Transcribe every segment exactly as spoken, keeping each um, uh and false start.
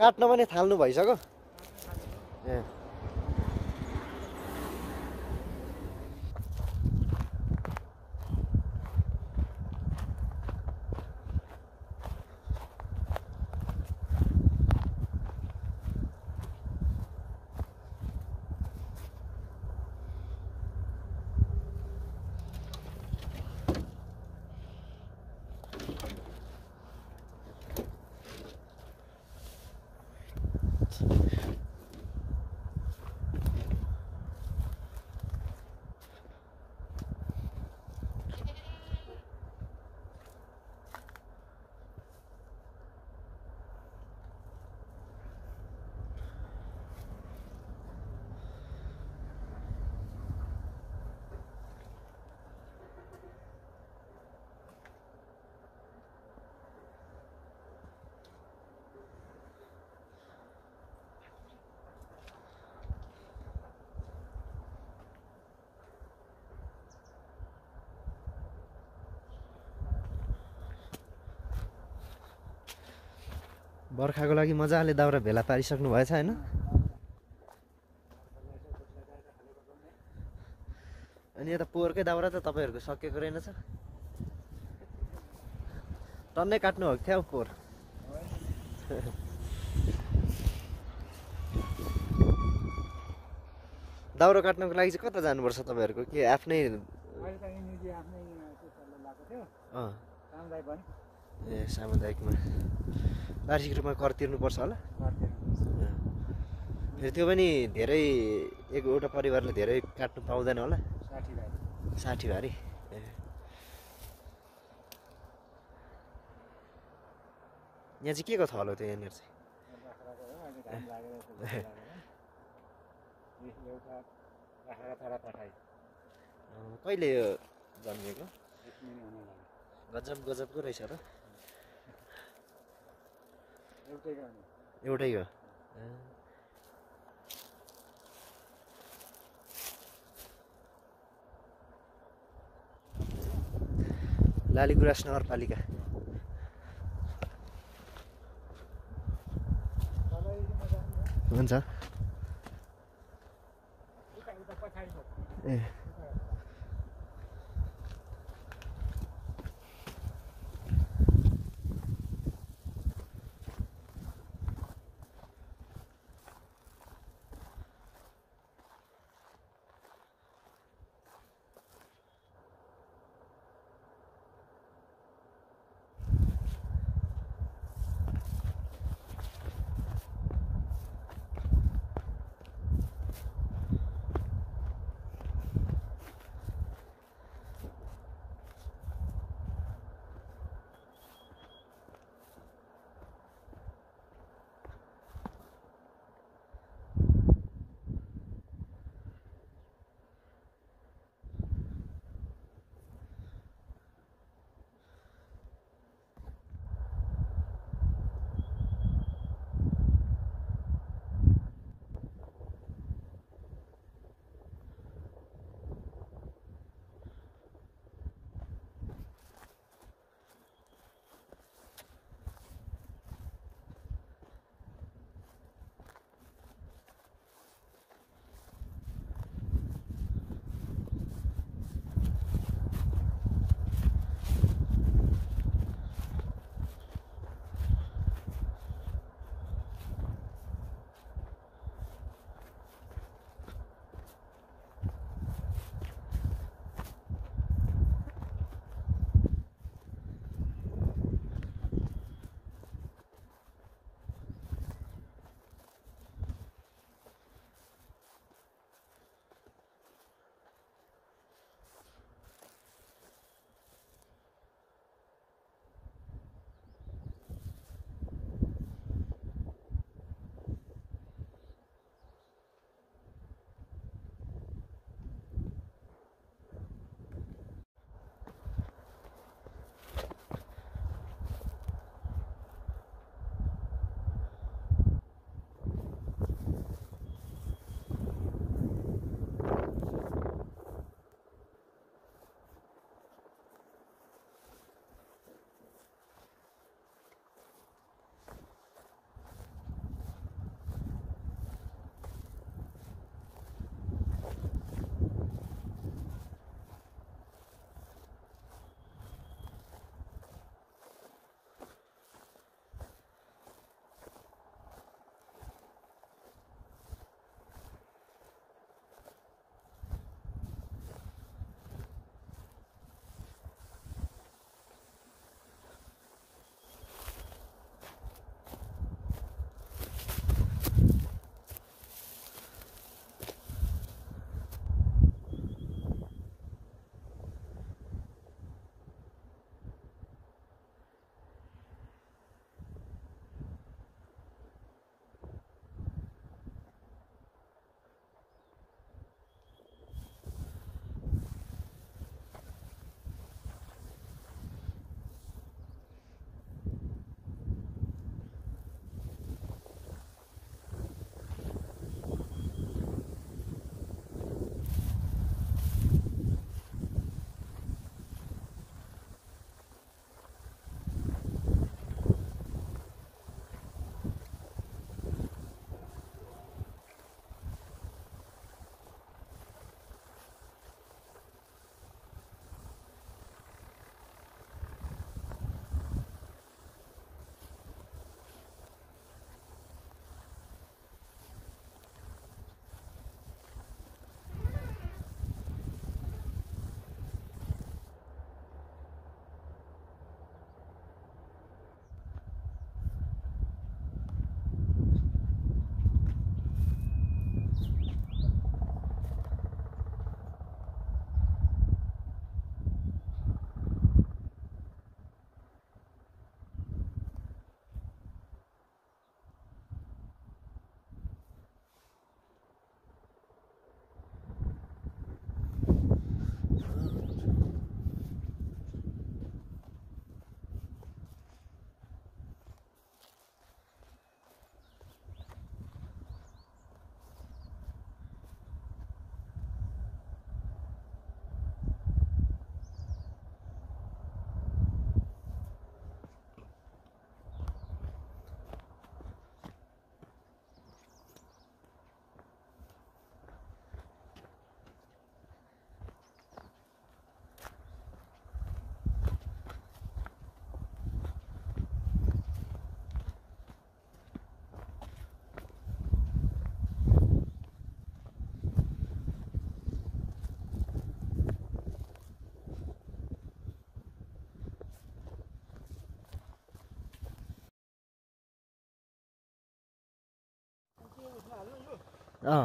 काट्न पनि थाल्नु भइसक्यो ए बर्खाको लागि मजाले दाउरा भेला पारिसक्नु भएछ हैन अनि यता पोहोरकै दाउरा त तपाईहरुको सकेको रहेन छ टन्नै काट्नु भएको थियो पोहोर दाउरा काट्नको लागि चाहिँ कता जानुपर्छ तपाईहरुको के आफ्नै अहिले त इन्जिन आफ्नै चल्न लाग्यो थियो अ सामुदायिक भन ए सामुदायिकमा वार्षिक रूपमा कर तिर्नुपर्छ होला फेरि त्यो पनि धेरै एक एउटा परिवारले धेरै काट्नु पाउँदैन होला साठी भारी यहाँ चाहिँ के को थलो त्यो यहाँनिर चाहिँ कहिले जन्मेको गजब गजबको रहेछ र एउटै हो लालीगुराँस नगरपालिका हुन्छ ए อ่า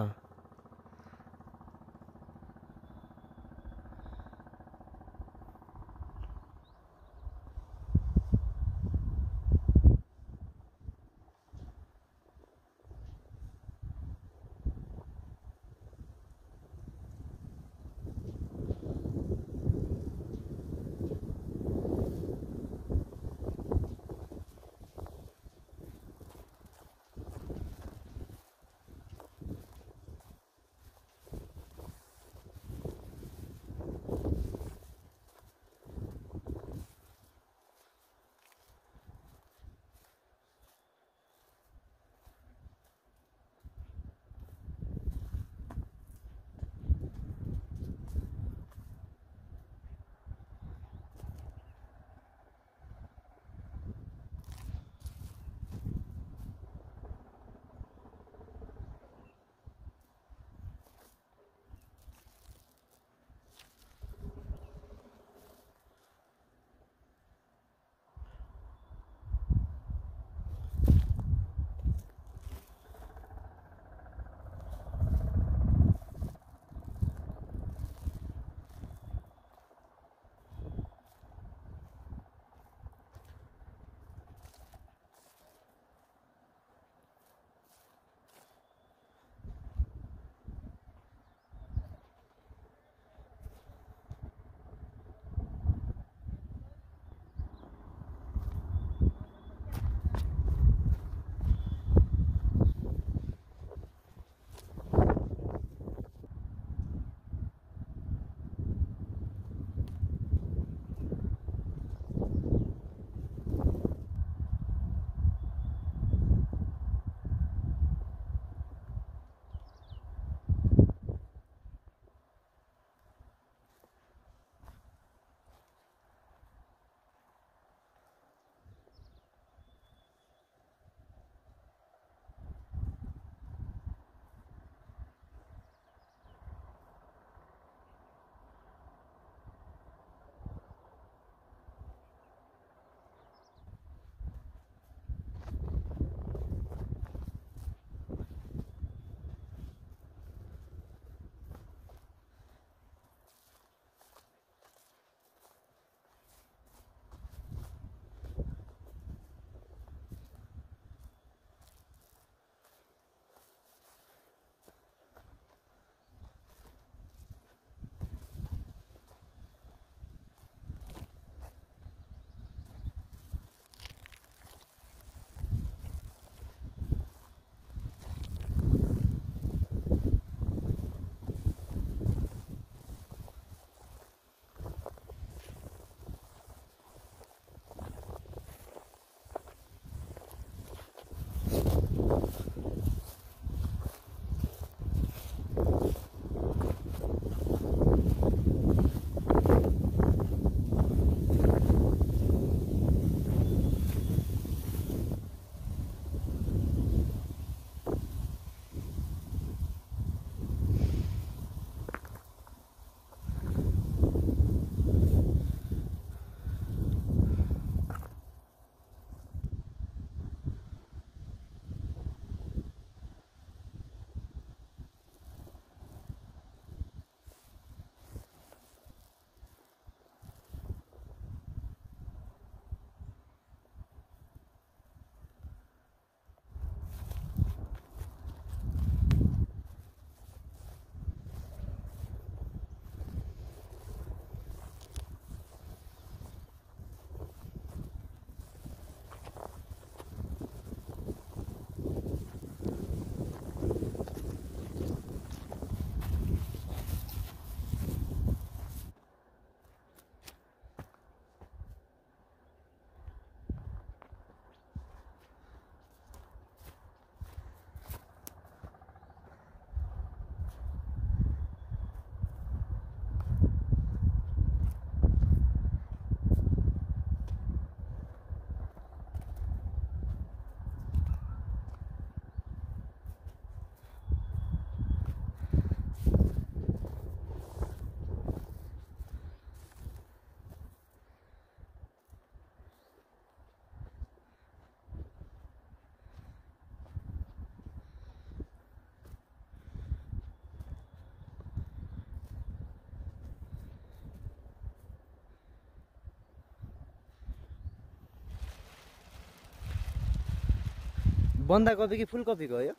बन्दाकोपी कि फुलकोपीको हो यो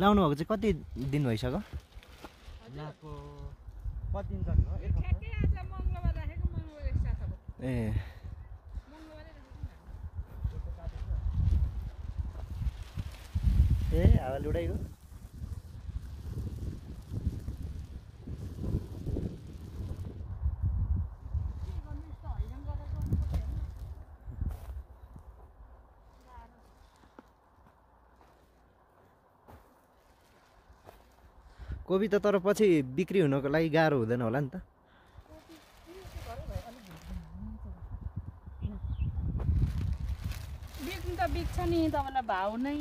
लाउनु भएको चाहिँ कति दिन भइसक्यो लाको कति दिन जति हो ठ्याक्कै आज मंगलबार राखेको मंगलबार एक साथ हो ए मंगलबारै राखेको ए हावा लुडाइको कोपी त तर पछि बिक्री हुनको लागि गाह्रो हुँदैन होला नि त बिक्नु त बिक्छ नि तबला भाउ नै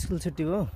स्कुल छुट्टी हो।